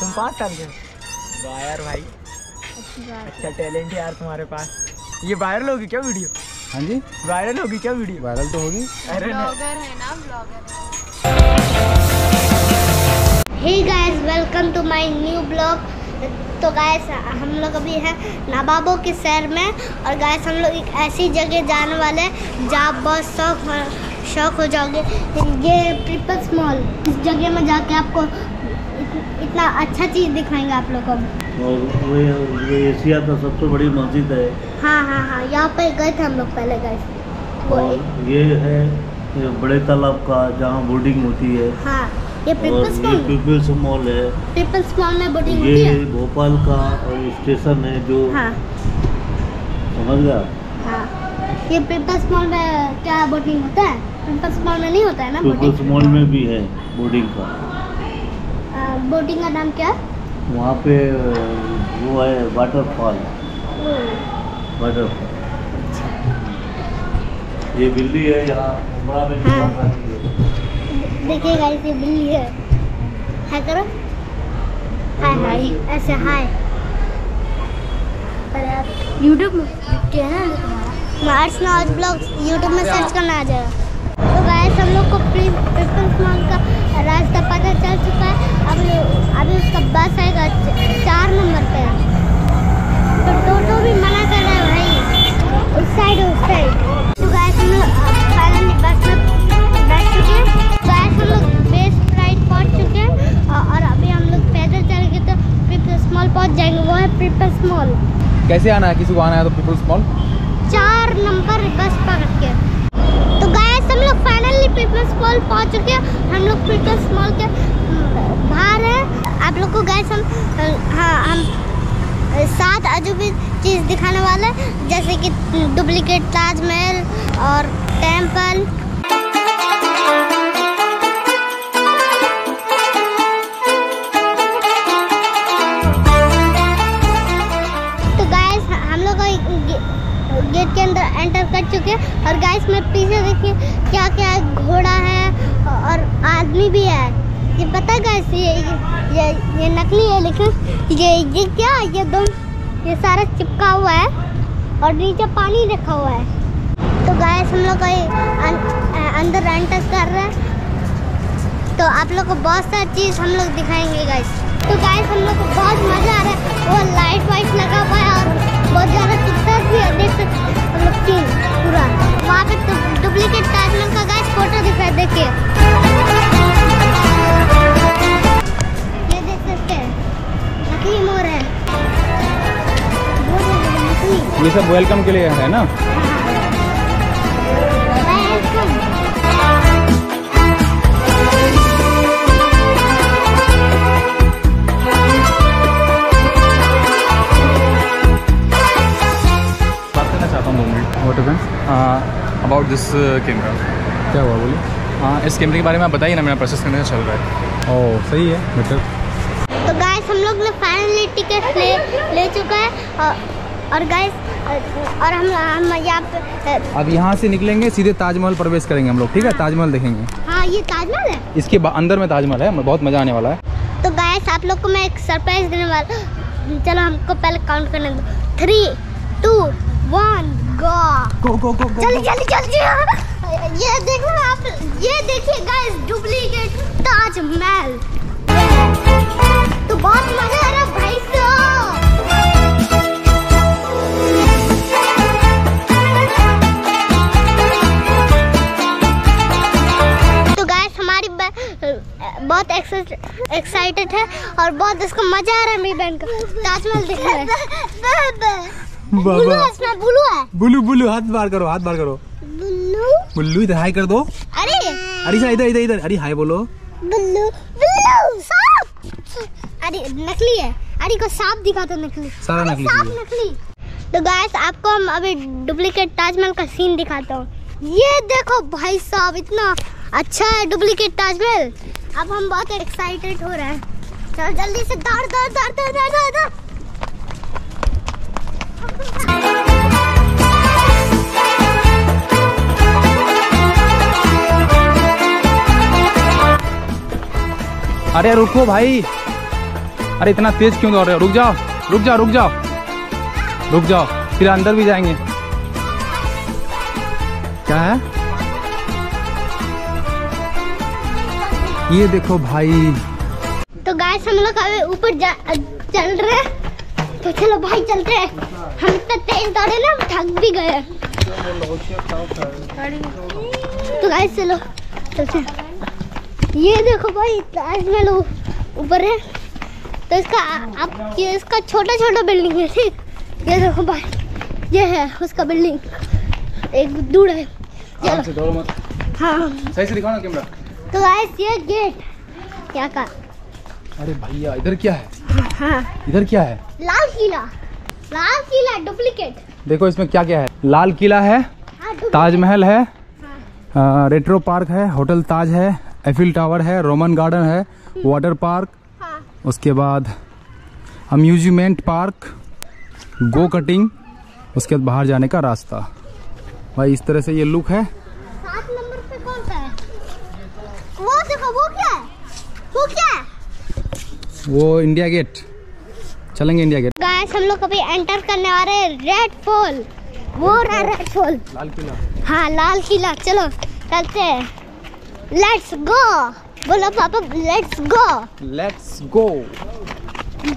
तुम 5 साल के हो? वाह यार भाई, अच्छा टैलेंट है यार तुम्हारे पास। ये वायरल होगी क्या वीडियो? हाँ जी वायरल होगी क्या वीडियो? वायरल तो होगी, अरे ब्लॉगर है ना, blogger. Hey guys welcome to my new blog. तो गाइस हम लोग अभी हैं नवाबों के शहर में और गाइस हम लोग एक ऐसी जगह जाने वाले हैं जहाँ बहुत शौक हो जाओगे। ये पीपल्स मॉल, इस जगह में जाके आपको इतना अच्छा चीज़ दिखाएंगे आप लोगों को। और ये एशिया का सबसे बड़ी मस्जिद है। हाँ हाँ हाँ, यहाँ पे गए थे हम लोग पहले गाइस। और ये है ये बड़े तालाब का जहाँ बोटिंग होती है। हाँ ये पीपल्स मॉल है। पीपल्स मॉल में बोटिंग होती है। ये भोपाल का और स्टेशन है जो, हाँ समझ गया। हाँ ये पीपल्स मॉल में क्या बोटिंग होता है? पीपल्स मॉल में नहीं होता है ना। पीपल्स मॉल में भी है बोटिंग का। बोटिंग का नाम क्या है? वहाँ पे वो है वाटरफॉल। वाटरफॉल ये बिल्ली है यहाँ बड़ा बिल्ली। देखिए गाइस ये बिल्ली है। हाय करो, हाय हाय ऐसे हाय। पर आप YouTube में क्या है ना, अर्श नवाज ब्लॉग्स YouTube में सर्च करना आ जाएगा। तो गाइस हम लोग को पीपल्स मॉल का रास्ता पता चल चुका है। अभी उसका बस आएगा 4 नंबर पे। तो टोटो भी मना कर रहा है भाई, उस साइड उस साइड। तो गाइस हम लोग फाइनली बस में बैठ चुके हैं। हम लोग बेस फ्लाइट पहुंच चुके हैं और अभी हम लोग पैदल चल के तो पीपल्स मॉल पहुंच जाएंगे। वो है पीपल्स मॉल। कैसे आना है? किसी को आना है तो पीपल्स मॉल 4 नंबर बस पकड़ के। तो गाइस हम लोग फाइनली पीपल्स मॉल पहुंच चुके हैं। हम लोग पीपल्स मॉल के बाहर है। आप लोग को गाइस हम 7 अजूबी भी चीज़ दिखाने वाले हैं, जैसे कि डुप्लीकेट ताजमहल और टेम्पल। गेट के अंदर एंटर कर चुके हैं और गाइस मैं पीछे देखिए क्या क्या है, घोड़ा है और आदमी भी है। ये पता है गाइस ये नकली है, लेकिन ये क्या, ये सारा चिपका हुआ है और नीचे पानी रखा हुआ है। तो गाइस हम लोग अंदर एंटर कर रहे हैं, तो आप लोग को बहुत सारी चीज़ हम लोग दिखाएंगे गाइस। तो गाइस हम लोग को बहुत मज़ा आ रहा है। वो लाइट वाइट लगा हुआ है और बहुत ज़्यादा पिक्चर्स भी है, देख सकते हम लोग सीन पूरा। वहाँ पे डुप्लीकेट ताजमहल का गाइस फोटो दिख रहा है, देखिए ये देख सकते हैं नकली मोर है। ये सब वेलकम के लिए है ना। अबाउट दिस कैमरा, क्या हुआ बोलिए? हाँ इस कैमरे के बारे में आप बताइए ना, मेरा प्रोसेस करने का चल रहा है। ओह सही है, बेटर। तो गाइस हम लोग ने फाइनली टिकट ले चुका है और गाइस और हम यहाँ पे अब यहाँ से निकलेंगे, सीधे ताजमहल प्रवेश करेंगे हम लोग, ठीक है। हाँ। ताजमहल देखेंगे। हाँ ये ताजमहल है, इसके अंदर में ताजमहल है, बहुत मज़ा आने वाला है। तो गाइस आप लोग को मैं एक सरप्राइज़ देने वाला। चलो हमको पहले काउंट करने दो, 3, 2, 1 गो। चल ये देखो आप, ये देखिए गाइस डुप्लीकेट ताजमहल। तो बहुत मजा आ रहा है भाई साहब। तो गाइस हमारी बहुत एक्साइटेड है और बहुत इसको मजा आ रहा है। मेरी बहन को ताजमहल दिख रहा है। बुलू है, बुलू हाथ बार करो। बुल्लू इधर हाय कर दो। अरे इधर अरे हाय बोलो। बुल्लू सांप, अरे नकली है। अरे को सांप दिखा तो नकली, सारा नकली। तो गाइस आपको हम अभी डुप्लीकेट ताजमहल का सीन दिखाता हूँ। ये देखो भाई साहब इतना अच्छा है डुप्लीकेट ताजमहल। अब हम बहुत एक्साइटेड हो रहे हैं। चलो जल्दी से दौड़। अरे रुको भाई, अरे इतना तेज क्यों दौड़ रहे हो, रुक जाओ रुक जाओ रुक जाओ रुक जाओ, फिर अंदर भी जाएंगे। क्या है ये देखो भाई। तो गाइस हम लोग अभी ऊपर चल रहे हैं, तो चलो भाई चलते हैं। हम तो तेज दौड़े ना, थक भी गए। तो गाइस चलो चलते हैं। ये देखो भाई ताज महल ऊपर है, तो इसका आप ये इसका छोटा छोटा बिल्डिंग है ठीक। ये देखो भाई ये है उसका बिल्डिंग, एक दूर है। चलो मत। हाँ सही से दिखाओ ना कैमरा। तो गाइस ये गेट क्या का, अरे भैया इधर क्या है। हाँ। इधर क्या है, लाल किला, लाल किला डुप्लीकेट। देखो इसमें क्या क्या है, लाल किला है, ताजमहल है, रेट्रो पार्क है, होटल ताज है, एफिल टावर है, रोमन गार्डन है, वाटर पार्क, उसके बाद अम्यूजमेंट पार्क, गो कटिंग, उसके बाद बाहर जाने का रास्ता। भाई इस तरह से ये लुक है। 7 नंबर पे कौन सा है? वो देखो वो क्या है, वो क्या है? वो इंडिया गेट, चलेंगे इंडिया गेट। गाइस हम लोग अभी एंटर करने वाले हैं रेड फॉल, वो रेड फॉल, लाल किला। हाँ लाल किला, चलो चलते हैं। लेट्स गो बोलो पापा, लेट्स गो, लेट्स गो।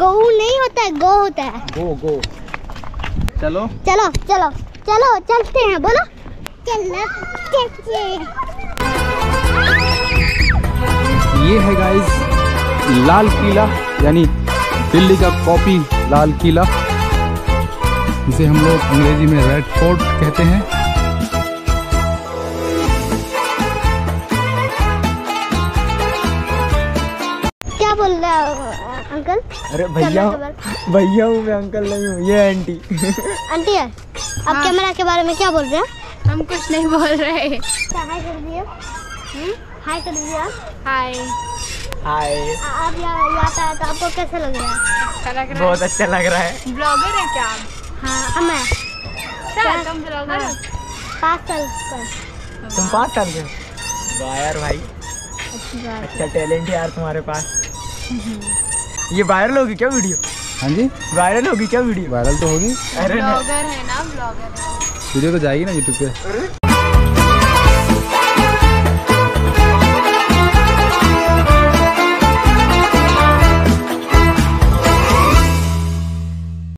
गो नहीं होता है, गो होता है, गो गो। चलो चलो चलो चलो चलते हैं, बोलो चलो चलते हैं। ये है गाइस लाल किला, यानी दिल्ली का कॉपी लाल किला, जिसे हम लोग अंग्रेजी में रेड फोर्ट कहते हैं। अंकल, अरे भैया भैया हूँ मैं, अंकल नहीं हूँ, ये आंटी आंटी है। आप हाँ। कैमरा के बारे में क्या बोल रहे हैं? हम कुछ नहीं बोल रहे। हाय कर दिए, हाय कर दिए, हाय हाय। आप यहाँ पे आए तो आपको कैसा लग रहा है? अच्छा लग रहा है, बहुत अच्छा लग रहा है। ब्लॉगर है क्या आप? हाँ हम हैं। क्या तुम ब्लॉगर हो? 5 साल का। तुम 5 साल के हो? यार भाई अच्छा टैलेंट है यार तुम्हारे पास। ये वायरल होगी क्या वीडियो? हाँ जी वायरल होगी क्या वीडियो? वायरल तो होगी, ब्लॉगर है ना, ब्लॉगर है। वीडियो तो जाएगी ना यूट्यूब पे।